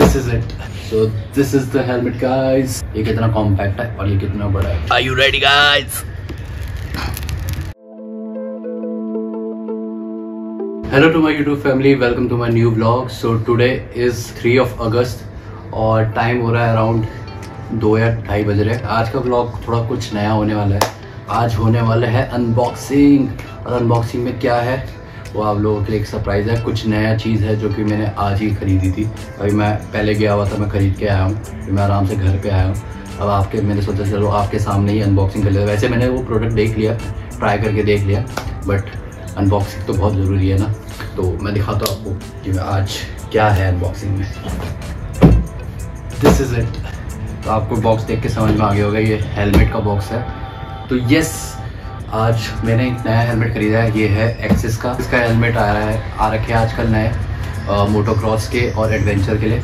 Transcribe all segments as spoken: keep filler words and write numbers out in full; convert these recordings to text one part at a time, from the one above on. This is it. So this is the helmet guys. ये कितना compact है और ये कितना बड़ा है। Are you ready guys? Hello to my YouTube family, welcome to my new blog. So today is three of August और time हो रहा है अराउंड दो या ढाई बज रहे हैं। आज का ब्लॉग थोड़ा कुछ नया होने वाला है। आज होने वाला है अनबॉक्सिंग, और अनबॉक्सिंग में क्या है वो आप लोगों के लिए एक सरप्राइज़ है। कुछ नया चीज़ है जो कि मैंने आज ही खरीदी थी। अभी मैं पहले गया हुआ था, मैं ख़रीद के आया हूँ, फिर मैं आराम से घर पर आया हूँ। अब आपके मैंने सोचा चलो आपके सामने ही अनबॉक्सिंग कर लिया। वैसे मैंने वो प्रोडक्ट देख लिया, ट्राई करके देख लिया, बट अनबॉक्सिंग तो बहुत ज़रूरी है ना। तो मैं दिखाता हूँ आपको कि मैं आज क्या है अनबॉक्सिंग में। This is it. तो आपको बॉक्स देख के समझ में आ गया होगा ये हेलमेट का बॉक्स है। तो यस, आज मैंने एक नया हेलमेट ख़रीदा है। ये है एक्सिस का। इसका हेलमेट आ रहा है आ रखे हैं आजकल नए मोटोक्रॉस के और एडवेंचर के लिए।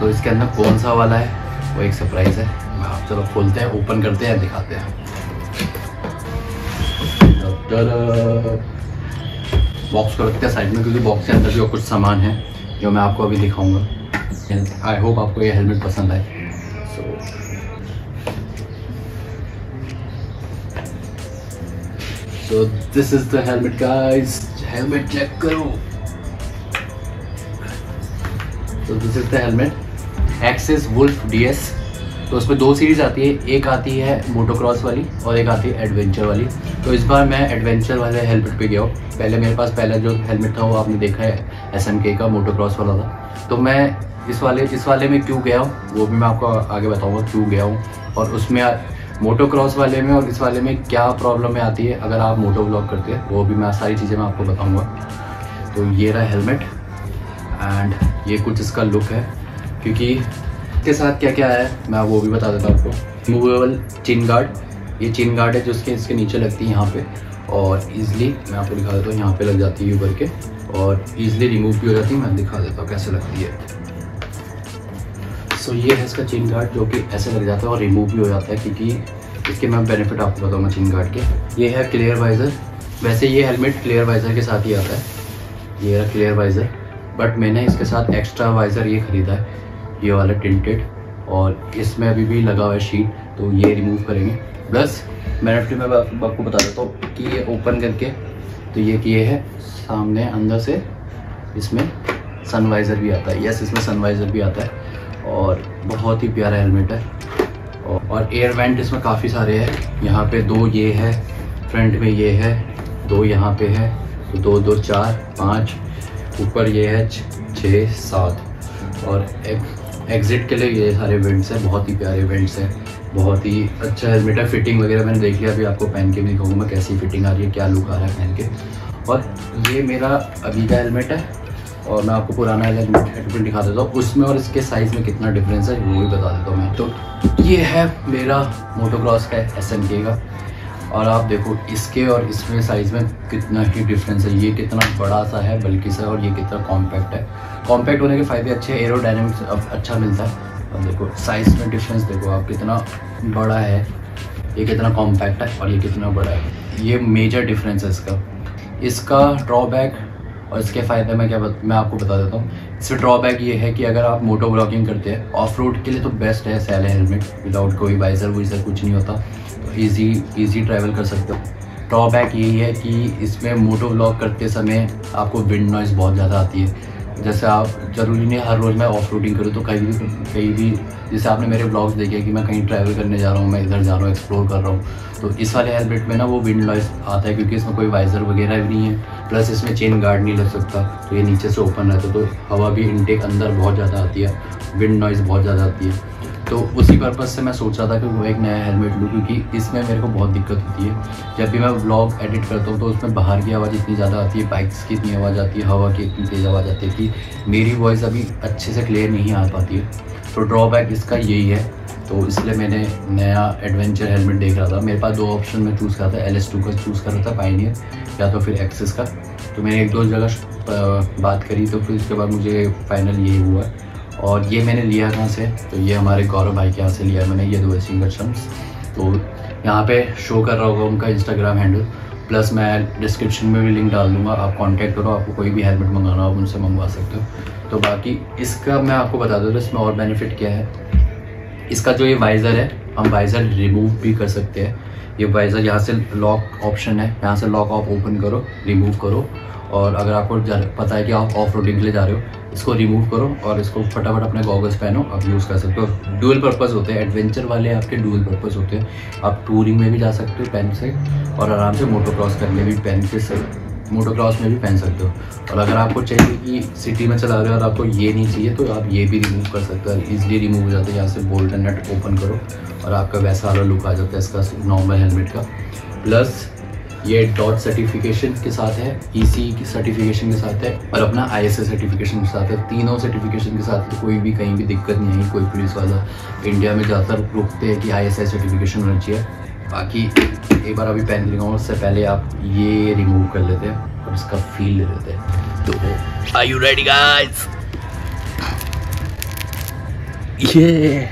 तो इसके अंदर कौन सा वाला है वो एक सरप्राइज़ है। आप चलो खोलते हैं, ओपन करते हैं, दिखाते हैं। बॉक्स को रखते हैं साइड में क्योंकि बॉक्स के अंदर भी कुछ सामान है जो मैं आपको अभी दिखाऊंगा। आई होप आपको ये हेलमेट पसंद आए। So so this is the helmet guys. Helmet check करो। So this is the helmet, Axis Wolf DS. तो उसमें दो सीरीज़ आती है, एक आती है मोटोक्रॉस वाली और एक आती है एडवेंचर वाली। तो इस बार मैं एडवेंचर वाले हेलमेट पे गया हूँ। पहले मेरे पास पहला जो हेलमेट था वो आपने देखा है एसएमके का, मोटोक्रॉस वाला था। तो मैं इस वाले इस वाले में क्यों गया हूँ वो भी मैं आपको आगे बताऊँगा क्यों गया हूँ, और उसमें मोटोक्रॉस वाले में और इस वाले में क्या प्रॉब्लम आती है अगर आप मोटो व्लॉग करते हैं, वो भी मैं सारी चीज़ें मैं आपको बताऊँगा। तो ये रहा हेलमेट एंड ये कुछ इसका लुक है, क्योंकि के साथ क्या क्या है मैं वो भी बता देता हूँ आपको। रिमूवेबल चिन गार्ड, ये चिन गार्ड है जो इसके इसके नीचे लगती है यहाँ पे, और ईजिली मैं आपको दिखा देता हूँ, यहाँ पे लग जाती है ऊपर के और ईजिली रिमूव भी हो जाती है। मैं दिखा देता हूँ कैसे लगती है। सो ये है इसका चिन गार्ड जो कि ऐसे लग जाता है और रिमूव भी हो जाता है, क्योंकि इसके मैं बेनिफिट आपको बताऊँगा चिन गार्ड के। ये है क्लियर वाइजर। वैसे ये हेलमेट क्लियर वाइजर के साथ ही आता है। ये है क्लियर वाइजर, बट मैंने इसके साथ एक्स्ट्रा वाइजर ये ख़रीदा है, ये वाला टिल्टेड, और इसमें अभी भी लगा हुआ है शीट, तो ये रिमूव करेंगे। प्लस मैंने मैं आपको बता देता हूँ कि ये ओपन करके तो ये किए है सामने अंदर से, इसमें सनवाइज़र भी आता है। यस, इसमें सनवाइज़र भी आता है और बहुत ही प्यारा हेलमेट है। और एयर वेंट इसमें काफ़ी सारे हैं। यहाँ पे दो ये है, फ्रंट में ये है, दो यहाँ पे है, तो दो दो चार पाँच, ऊपर ये है छः सात, और एक एग्ज़िट के लिए ये सारे वेंट्स हैं। बहुत ही प्यारे वेंट्स हैं, बहुत ही अच्छा हेलमेट है। फिटिंग वगैरह मैंने देख लिया, अभी आपको पहन के भी दिखाऊंगा मैं कैसी फिटिंग आ रही है, क्या लुक आ रहा है पहन के। और ये मेरा अभी का हेलमेट है, और मैं आपको पुराना हेलमेट हेडमेट दिखा देता हूँ, उसमें और इसके साइज़ में कितना डिफरेंस है वो भी बता देता हूँ मैं। तो ये है मेरा मोटोक्रॉस का एस एम के का, और आप देखो इसके और इसमें साइज़ में कितना ही डिफरेंस है। ये कितना बड़ा सा है बल्कि सा, और ये कितना कॉम्पैक्ट है। कॉम्पैक्ट होने के फ़ायदे अच्छे, एरोडायनेमिक्स अच्छा मिलता है। और देखो साइज़ में डिफरेंस देखो आप, कितना बड़ा है, ये कितना कॉम्पैक्ट है और ये कितना बड़ा है। ये मेजर डिफरेंस है इसका। इसका ड्रॉबैक और इसके फ़ायदे में क्या बत, मैं आपको बता देता हूँ। इसमें ड्रॉबैक ये है कि अगर आप मोटो व्लॉगिंग करते हैं ऑफ रोड के लिए तो बेस्ट है सैल हेलमेट, विदाउट कोई वाइजर वाइजर कुछ नहीं होता, तो ईजी ईजी ट्रैवल कर सकते हो। ड्रॉबैक यही है कि इसमें मोटो व्लॉग करते समय आपको विंड नॉइज़ बहुत ज़्यादा आती है। जैसे आप ज़रूरी नहीं हर रोज़ मैं ऑफ रोडिंग करूँ, तो कहीं भी कहीं भी जैसे आपने मेरे ब्लॉग्स देखे कि मैं कहीं ट्रैवल करने जा रहा हूँ, मैं इधर जा रहा हूँ, एक्सप्लोर कर रहा हूँ, तो इस वाले हेलमेट में ना वो विंड नॉइज़ आता है क्योंकि इसमें कोई वाइजर वगैरह भी नहीं है। प्लस इसमें चेन गार्ड नहीं लग सकता, तो ये नीचे से ओपन रहता है, तो हवा भी इनटेक अंदर बहुत ज़्यादा आती है, विंड नॉइज़ बहुत ज़्यादा आती है। तो उसी पर्पज़ से मैं सोच रहा था कि वो एक नया हेलमेट लूँ, क्योंकि इसमें मेरे को बहुत दिक्कत होती है। जब भी मैं व्लॉग एडिट करता हूँ तो उसमें बाहर की आवाज़ इतनी ज़्यादा आती है, बाइक्स की इतनी आवाज़ आती है, हवा की इतनी तेज़ आवाज़ आती है कि मेरी वॉइस अभी अच्छे से क्लियर नहीं आ पाती है। तो ड्रॉबैक इसका यही है। तो इसलिए मैंने नया एडवेंचर हेलमेट देख रहा था। मेरे पास दो ऑप्शन में चूज़ करा था, एल एस टू का चूज़ कर रहा था, पाइनियर, या तो फिर एक्सिस का। तो मैंने एक दो जगह बात करी, तो फिर उसके बाद मुझे फाइनल यही हुआ। और ये मैंने लिया कहाँ से, तो ये हमारे गौरव भाई के यहाँ से लिया मैंने, ये दो सिंगल शम्स। तो यहाँ पे शो कर रहा होगा उनका इंस्टाग्राम हैंडल, प्लस मैं डिस्क्रिप्शन में भी लिंक डाल दूँगा, आप कांटेक्ट करो, आपको कोई भी हेलमेट मंगाना हो आप उनसे मंगवा सकते हो। तो बाकी इसका मैं आपको बता दूँ इसमें और बेनिफिट क्या है, इसका जो ये वाइज़र है हम वाइज़र रिमूव भी कर सकते हैं। ये वाइज़र यहाँ से लॉक ऑप्शन है, यहाँ से लॉक आप ओपन करो, रिमूव करो, और अगर आपको पता है कि आप ऑफ रोडिंग के लिए जा रहे हो इसको रिमूव करो और इसको फटाफट अपने गॉगल्स पहनो, आप यूज़ कर सकते हो। डुअल पर्पस होते हैं, एडवेंचर वाले आपके डुअल पर्पस होते हैं, आप टूरिंग में भी जा सकते हो पहन से और आराम से मोटोक्रॉस करने भी पहन के मोटोक्रॉस में भी पहन सकते हो। और अगर आपको चाहिए कि सिटी में चला रहे हो और आपको ये नहीं चाहिए तो आप ये भी रिमूव कर सकते हो, इजीली रिमूव हो जाता है। यहाँ से बोल्ट एंड नट ओपन करो और आपका वैसा वाला लुक आ जाता है इसका नॉर्मल हेलमेट का। प्लस ये डॉट सर्टिफिकेशन के साथ है, ई सी ई की सर्टिफिकेशन के साथ है और अपना आई एस एस सर्टिफिकेशन के साथ है, तीनों सर्टिफिकेशन के साथ है। कोई भी कहीं भी दिक्कत नहीं है, कोई पुलिस वाला इंडिया में ज़्यादातर रोकते हैं कि आई एस एस सर्टिफिकेशन होना चाहिए। बाकी एक बार अभी पहन लेगा, उससे पहले आप ये रिमूव कर लेते हैं और इसका फील ले लेते हैं। तो आर यू रेडी गाइस? ये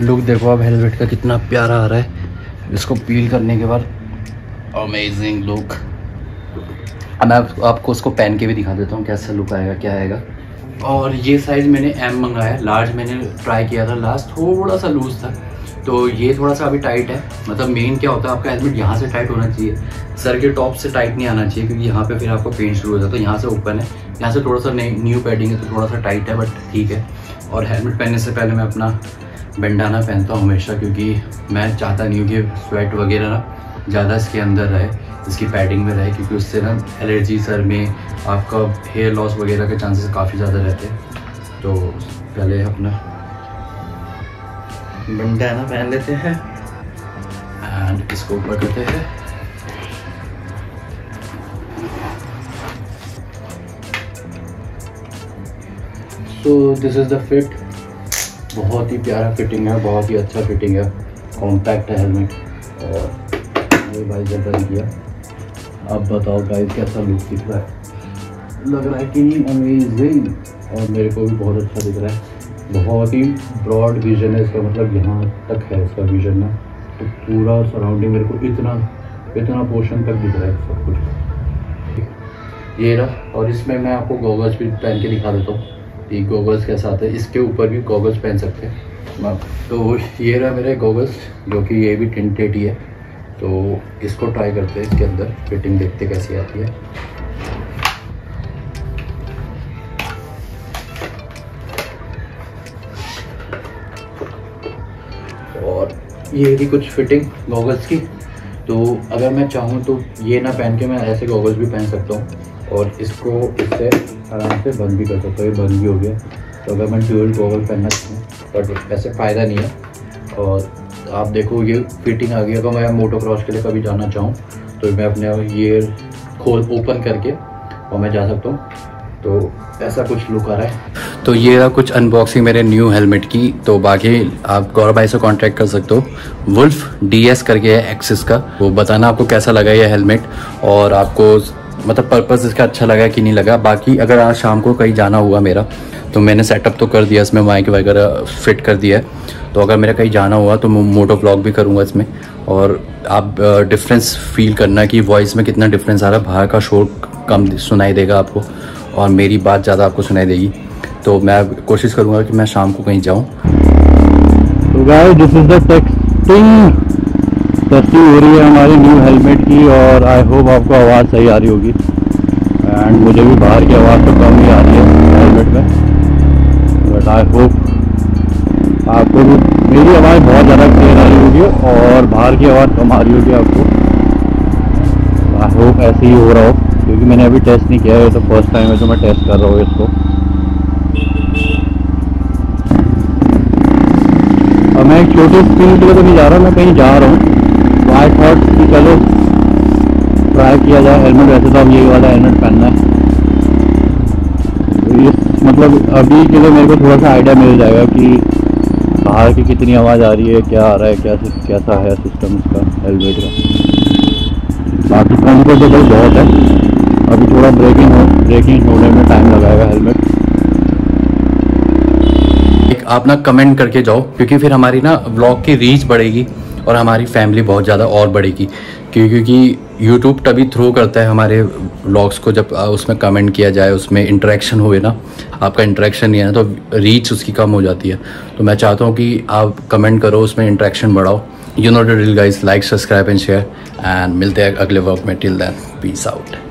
लुक देखो आप हेलमेट का कितना प्यारा आ रहा है, इसको पील करने के बाद अमेजिंग लुक। अब मैं आप, आपको उसको पहन के भी दिखा देता हूँ कैसा लुक आएगा क्या आएगा। और ये साइज़ मैंने एम मंगाया, लार्ज मैंने ट्राई किया था, लास्ट थोड़ा सा लूज था तो ये थोड़ा सा अभी टाइट है। मतलब मेन क्या होता है आपका हेलमेट यहाँ से टाइट होना चाहिए, सर के टॉप से टाइट नहीं आना चाहिए क्योंकि यहाँ पे फिर आपको पेंट शुरू हो जाता है। यहाँ से ओपन है, यहाँ से थोड़ा सा न्यू पैडिंग है तो थोड़ा सा टाइट है बट ठीक है। और हेलमेट पहनने से पहले मैं अपना बैंडाना पहनता हूँ हमेशा क्योंकि मैं चाहता नहीं हूँ कि स्वेट वगैरह ना ज़्यादा इसके अंदर रहे, इसकी पैडिंग में रहे, क्योंकि उससे ना एलर्जी सर में आपका हेयर लॉस वगैरह के चांसेस काफ़ी ज़्यादा रहते हैं। तो पहले अपना बैंडाना पहन लेते हैं एंड इसको ऊपर करते हैं। So this is the fit, बहुत ही प्यारा फिटिंग है, बहुत ही अच्छा फिटिंग है, कॉम्पैक्ट है हेलमेट और ये भाई जल्द किया। अब बताओ गाइस कैसा लुक दिख रहा है, लग रहा है कि अमेजिंग, और मेरे को भी बहुत अच्छा दिख रहा है। बहुत ही ब्रॉड विजन है इसका, मतलब यहाँ तक है इसका विजन ना, तो पूरा सराउंडिंग मेरे को इतना इतना पोर्शन तक दिख रहा है सब कुछ ये रहा। और इसमें मैं आपको गॉगल्स भी पहन के दिखा देता हूँ कि गॉगल्स कैसा आता है, इसके ऊपर भी गॉगल्स पहन सकते हैं। तो ये रहा मेरे गॉगल्स जो कि ये भी टिंटेड ही है, तो इसको ट्राई करते हैं इसके अंदर फिटिंग देखते कैसी आती है। ये थी कुछ फिटिंग गॉगल्स की, तो अगर मैं चाहूँ तो ये ना पहन के मैं ऐसे गॉगल्स भी पहन सकता हूँ और इसको इससे आराम से बंद भी कर सकता हूँ, ये बंद भी हो गया। तो अगर मैं ड्यूल गॉगल पहनना चाहूँ बट वैसे फ़ायदा नहीं है। और आप देखो ये फिटिंग आ गई, अगर मैं मोटोक्रॉस के लिए कभी जाना चाहूँ तो मैं अपने ये खोल ओपन करके और मैं जा सकता हूँ, तो ऐसा कुछ लुक आ रहा है। तो ये रहा कुछ अनबॉक्सिंग मेरे न्यू हेलमेट की। तो बाकी आप गौरव भाई से कांटेक्ट कर सकते हो, वुल्फ डी एस करके है एक्सिस का, वो बताना आपको कैसा लगा ये हेलमेट और आपको मतलब पर्पस इसका अच्छा लगा कि नहीं लगा। बाकी अगर आज शाम को कहीं जाना हुआ मेरा, तो मैंने सेटअप तो कर दिया, इसमें माइक वगैरह फिट कर दिया है, तो अगर मेरा कहीं जाना हुआ तो मोटो व्लॉग भी करूँगा इसमें। और आप डिफरेंस फील करना कि वॉइस में कितना डिफरेंस आ रहा है, बाहर का शोर कम सुनाई देगा आपको और मेरी बात ज़्यादा आपको सुनाई देगी। तो मैं कोशिश करूँगा कि मैं शाम को कहीं जाऊँ। तो guys this is the testing testing हो रही है हमारी न्यू हेलमेट की, और आई होप आपको आवाज़ सही आ रही होगी एंड मुझे भी बाहर की आवाज़ तो कम ही आ रही है हेलमेट में, बट आई होप आपको भी मेरी आवाज़ बहुत ज़्यादा क्लियर आ रही होगी और बाहर की आवाज़ कम आ रही होगी आपको। आई होप ऐसे ही हो रहा हो क्योंकि मैंने अभी टेस्ट नहीं किया है, तो फर्स्ट टाइम है तो मैं टेस्ट कर रहा हूँ इसको। और मैं एक छोटे स्क्रीन के लिए तो नहीं जा रहा, मैं कहीं जा रहा हूँ, तो आई थॉट कि चलो ट्राई किया जाए हेलमेट। वैसे तो अब ये वाला हेलमेट पहनना है, तो इस मतलब अभी के लिए मेरे को थोड़ा सा आइडिया मिल जाएगा कि बाहर की कितनी आवाज़ आ रही है, क्या आ रहा है, क्या कैसा है सिस्टम इसका हेलमेट का। बाकी कंफर्टेबल बहुत है, अभी थोड़ा ब्रेकिंग हो ब्रेकिंग होने में टाइम लगाएगा हेलमेट। एक आप ना कमेंट करके जाओ क्योंकि फिर हमारी ना ब्लॉग की रीच बढ़ेगी और हमारी फैमिली बहुत ज़्यादा और बढ़ेगी, क्योंकि यूट्यूब तभी थ्रो करता है हमारे व्लॉग्स को जब उसमें कमेंट किया जाए, उसमें इंटरेक्शन हुए ना, आपका इंटरेक्शन नहीं है तो रीच उसकी कम हो जाती है। तो मैं चाहता हूँ कि आप कमेंट करो, उसमें इंटरेक्शन बढ़ाओ। You know the drill guys, like subscribe and share and मिलते हैं अगले व्लॉग में। Till then peace out.